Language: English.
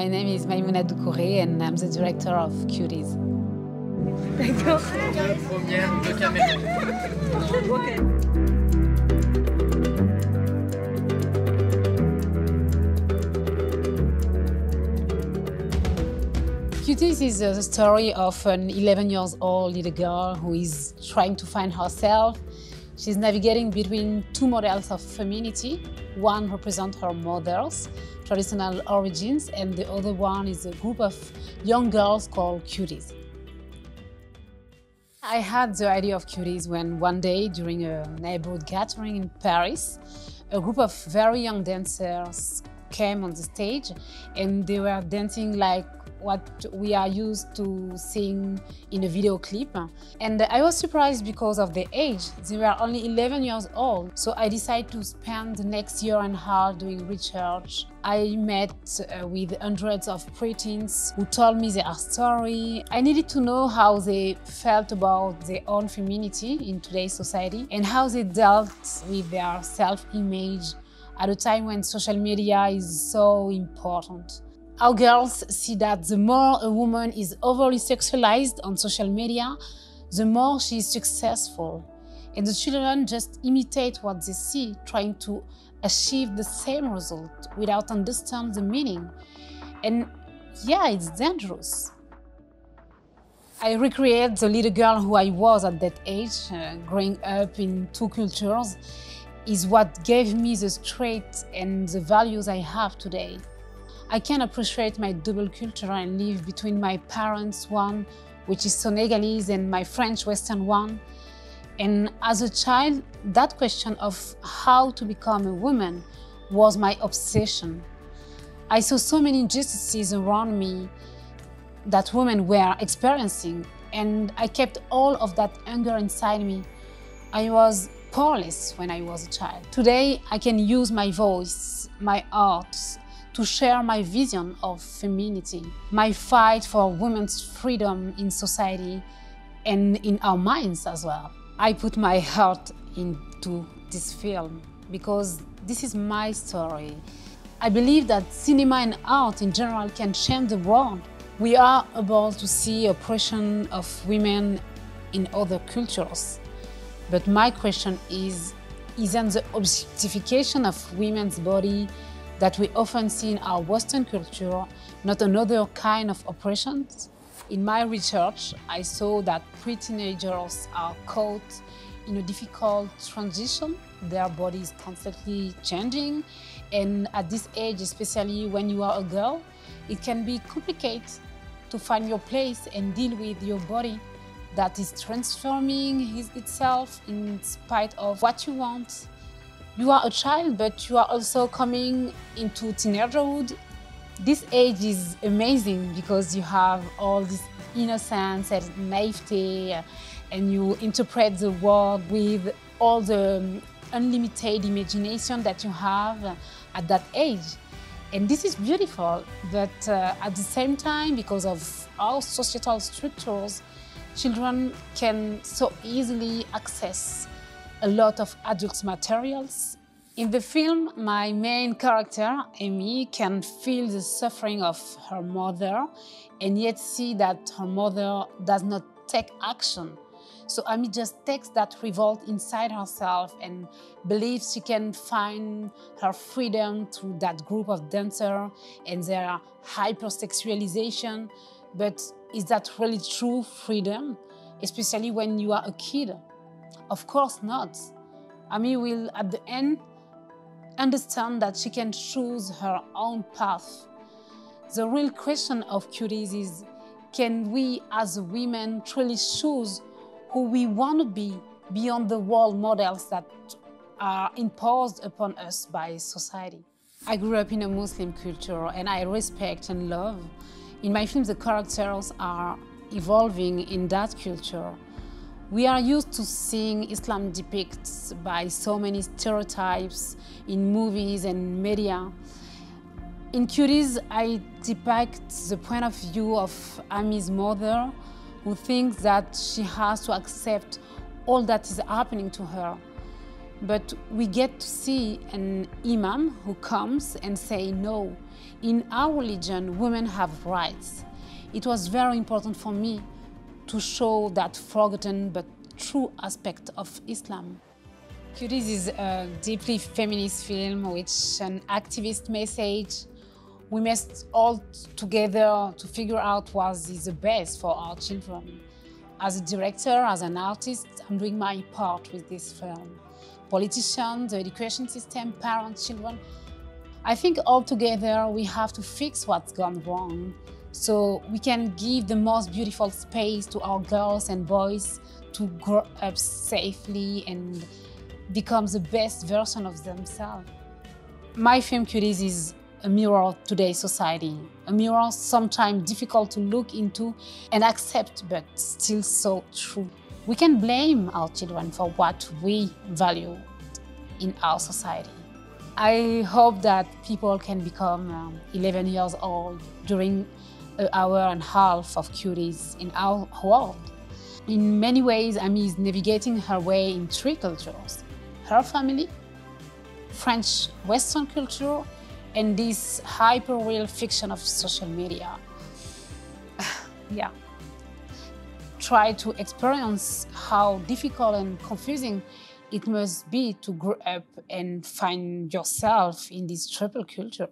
My name is Maïmouna Doucouré and I'm the director of Cuties. D'accord. Cuties is the story of an 11-year-old little girl who is trying to find herself. She's navigating between two models of femininity. One represents her mother's traditional origins, and the other one is a group of young girls called Cuties. I had the idea of Cuties when one day, during a neighborhood gathering in Paris, a group of very young dancers came on the stage, and they were dancing like what we are used to seeing in a video clip. And I was surprised because of the age. They were only 11 years old. So I decided to spend the next year and a half doing research. I met with hundreds of preteens who told me their story. I needed to know how they felt about their own femininity in today's society and how they dealt with their self-image at a time when social media is so important. Our girls see that the more a woman is overly sexualized on social media, the more she is successful. And the children just imitate what they see, trying to achieve the same result without understanding the meaning. And yeah, it's dangerous. I recreate the little girl who I was at that age, growing up in two cultures, is what gave me the strength and the values I have today. I can appreciate my double culture and live between my parents' one, which is Senegalese, and my French Western one. And as a child, that question of how to become a woman was my obsession. I saw so many injustices around me that women were experiencing, and I kept all of that anger inside me. I was powerless when I was a child. Today, I can use my voice, my art, to share my vision of femininity, my fight for women's freedom in society and in our minds as well. I put my heart into this film because this is my story. I believe that cinema and art in general can change the world. We are about to see oppression of women in other cultures. But my question is, isn't the objectification of women's body that we often see in our Western culture, not another kind of oppression? In my research, I saw that pre-teenagers are caught in a difficult transition. Their body is constantly changing, and at this age, especially when you are a girl, it can be complicated to find your place and deal with your body that is transforming itself in spite of what you want. You are a child, but you are also coming into teenagerhood. This age is amazing because you have all this innocence and naivety, and you interpret the world with all the unlimited imagination that you have at that age. And this is beautiful, but at the same time, because of our societal structures, children can so easily access a lot of adult materials. In the film, my main character, Amy, can feel the suffering of her mother and yet see that her mother does not take action. So Amy just takes that revolt inside herself and believes she can find her freedom through that group of dancers and their hypersexualization. But is that really true freedom, especially when you are a kid? Of course not. Amy will, at the end, understand that she can choose her own path. The real question of Cuties is, can we as women truly choose who we want to be beyond the world models that are imposed upon us by society? I grew up in a Muslim culture and I respect and love. In my films, the characters are evolving in that culture. We are used to seeing Islam depicted by so many stereotypes in movies and media. In Cuties, I depict the point of view of Amy's mother, who thinks that she has to accept all that is happening to her. But we get to see an imam who comes and say, no, in our religion, women have rights. It was very important for me to show that forgotten but true aspect of Islam. Cuties is a deeply feminist film with an activist message. We must all together to figure out what is the best for our children. As a director, as an artist, I'm doing my part with this film. Politicians, the education system, parents, children. I think all together we have to fix what's gone wrong so we can give the most beautiful space to our girls and boys to grow up safely and become the best version of themselves. My film Cuties is a mirror of today's society, a mirror sometimes difficult to look into and accept, but still so true. We can blame our children for what we value in our society. I hope that people can become 11 years old during an hour and a half of Cuties in our world. In many ways, Amy is navigating her way in three cultures: her family, French Western culture, and this hyper-real fiction of social media. Yeah. Try to experience how difficult and confusing it must be to grow up and find yourself in this triple culture.